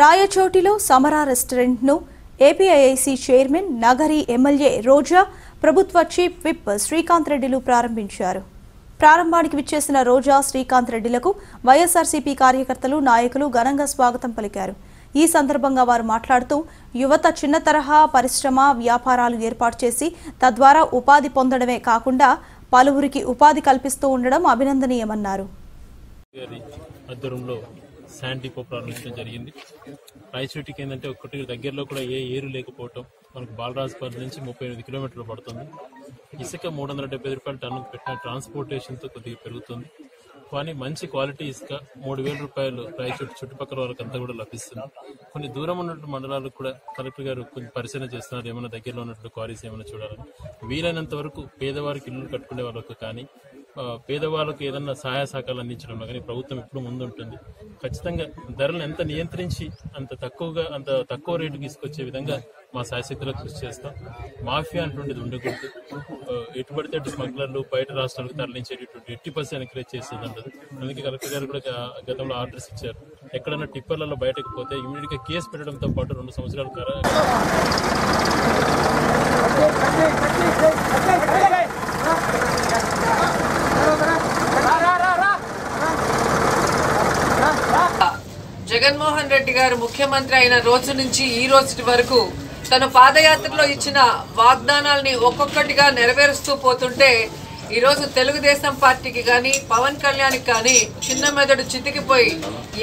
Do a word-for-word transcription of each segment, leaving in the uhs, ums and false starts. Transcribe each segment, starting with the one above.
రాయచోటిలో Samara restaurant ను APIIC chairman Nagari MLA Roja ప్రభుత్వ chief whip Srikanth రెడ్డిలు ప్రారంభించారు. ప్రారంభానికి విచ్చేసిన రోజా శ్రీకాంత్ రెడ్డిలకు వైఎస్ఆర్సీపీ కార్యకర్తలు నాయకులు ఘనంగా స్వాగతం పలికారు. ఈ సందర్భంగా వారు మాట్లాడుతూ యువత చిన్న తరహా పరిశ్రమ వ్యాపారాలు ఏర్పాటు చేసి తద్వారా ఉపాధి పొందడమే కాకుండా పలువురికి ఉపాధి కల్పిస్తూ ఉండడం అభినందనీయమన్నారు. శాండ్ డిపో ప్రారంభించడం జరిగింది. రాయచోటికి ఏంటంటే ఒకటి దగ్గరలో కూడా ఏ ఏరు లేకపోవటం, మనకు బాలరాజుపల్లి నుంచి ముప్పై ఎనిమిది కిలోమీటర్లు పడుతుంది. ఇసుక మూడు వందల డెబ్బై రూపాయలు టన్ను పెట్టిన ట్రాన్స్పోర్టేషన్తో కొద్దిగా పెరుగుతుంది. కానీ మంచి క్వాలిటీ ఇసుక మూడు వేల రూపాయలు రాయచోటి చుట్టుపక్కల వాళ్ళకి అంతా కూడా లభిస్తుంది. కొన్ని దూరం ఉన్నటువంటి మండలాలకు కూడా కలెక్టర్ గారు కొన్ని పరిశీలన చేస్తున్నారు, ఏమైనా దగ్గరలో ఉన్నట్టు క్వారీస్ ఏమైనా చూడాలని. వీలైనంత వరకు పేదవారికి ఇల్లు కట్టుకునే వాళ్ళకు కానీ పేదవాళ్ళకు ఏదన్నా సహాయ సహకారాలు అందించడంలో కానీ ప్రభుత్వం ఎప్పుడు ముందుంటుంది. ఖచ్చితంగా ధరలను ఎంత నియంత్రించి అంత తక్కువగా అంత తక్కువ రేటు తీసుకొచ్చే విధంగా మా శాయశక్తిలో కృషి చేస్తాం. మాఫియా అంటుండేది ఉండకూడదు. ఎటు పడితే అటు స్మగ్లర్లు బయట రాష్ట్రాలకు తరలించేటటువంటి ఎట్టి పర్సెంట్ ఎంకరేజ్ చేసేది ఉండదు. అందుకే కలెక్టర్ గారు కూడా గతంలో ఆర్డర్స్ ఇచ్చారు, ఎక్కడన్నా టిప్పర్లలో బయటకు పోతే ఇమీడియట్ గా కేసు పెట్టడంతో పాటు రెండు సంవత్సరాలు జగన్మోహన్ రెడ్డి గారు ముఖ్యమంత్రి అయిన రోజు నుంచి ఈ రోజు వరకు తన పాదయాత్రలో ఇచ్చిన వాగ్దానాల్ని ఒక్కొక్కటిగా నెరవేరుస్తూ పోతుంటే ఈరోజు తెలుగుదేశం పార్టీకి కానీ పవన్ కళ్యాణ్కి కానీ చిన్న మెదడు చితికిపోయి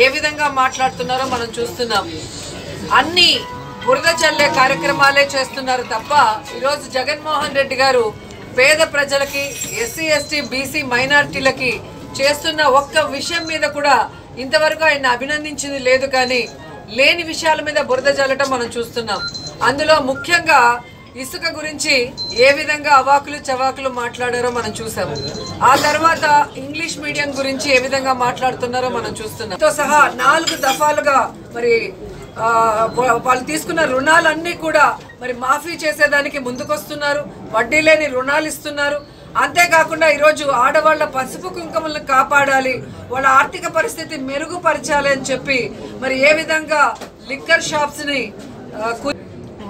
ఏ విధంగా మాట్లాడుతున్నారో మనం చూస్తున్నాం. అన్ని బురద చల్లే కార్యక్రమాలే చేస్తున్నారు తప్ప ఈరోజు జగన్మోహన్ రెడ్డి గారు పేద ప్రజలకి, ఎస్సీ ఎస్టీ బీసీ మైనార్టీలకి చేస్తున్న ఒక్క విషయం మీద కూడా ఇంతవరకు ఆయన అభినందించింది లేదు. కానీ లేని విషయాల మీద బురద జల్లటం మనం చూస్తున్నాం. అందులో ముఖ్యంగా ఇసుక గురించి ఏ విధంగా అవాకులు చవాకులు మాట్లాడారో మనం చూసాము. ఆ తర్వాత ఇంగ్లీష్ మీడియం గురించి ఏ విధంగా మాట్లాడుతున్నారో మనం చూస్తున్నాం. తో సహా నాలుగు దఫాలుగా మరి వాళ్ళు తీసుకున్న రుణాలన్నీ కూడా మరి మాఫీ చేసేదానికి ముందుకొస్తున్నారు. వడ్డీ లేని రుణాలు ఇస్తున్నారు. అంతేకాకుండా ఈరోజు ఆడవాళ్ళ పసుపు కుంకుమలను కాపాడాలి, వాళ్ళ ఆర్థిక పరిస్థితి మెరుగుపరచాలి అని చెప్పి మరి ఏ విధంగా లిక్కర్ షాప్స్ని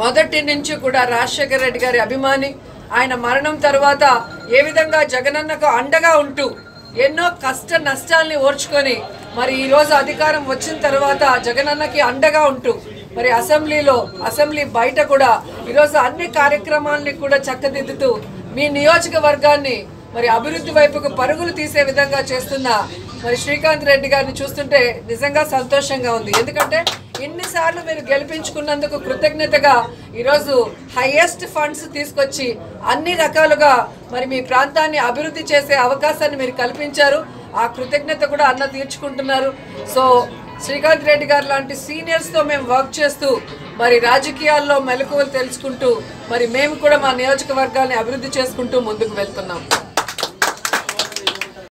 మొదటి నుంచి కూడా రాజశేఖర రెడ్డి గారి అభిమాని, ఆయన మరణం తర్వాత ఏ విధంగా జగనన్నకు అండగా ఉంటూ ఎన్నో కష్ట నష్టాల్ని ఓర్చుకొని మరి ఈరోజు అధికారం వచ్చిన తర్వాత జగనన్నకి అండగా ఉంటూ మరి అసెంబ్లీలో అసెంబ్లీ బయట కూడా ఈరోజు అన్ని కార్యక్రమాలని కూడా చక్కదిద్దుతూ మీ నియోజకవర్గాన్ని మరి అభివృద్ధి వైపుకు పరుగులు తీసే విధంగా చేస్తున్న మరి శ్రీకాంత్ రెడ్డి గారిని చూస్తుంటే నిజంగా సంతోషంగా ఉంది. ఎందుకంటే ఇన్నిసార్లు మీరు గెలిపించుకున్నందుకు కృతజ్ఞతగా ఈరోజు హైయెస్ట్ ఫండ్స్ తీసుకొచ్చి అన్ని రకాలుగా మరి మీ ప్రాంతాన్ని అభివృద్ధి చేసే అవకాశాన్ని మీరు కల్పించారు. ఆ కృతజ్ఞత కూడా అన్న తీర్చుకుంటున్నారు. సో శ్రీకాంత్ రెడ్డి గారు లాంటి సీనియర్స్తో మేము వర్క్ చేస్తూ మరి రాజకీయాల్లో మెలకువలు తెలుసుకుంటూ మరి మేము కూడా మా నియోజకవర్గాన్ని అభివృద్ధి చేసుకుంటూ ముందుకు వెళ్తున్నాం.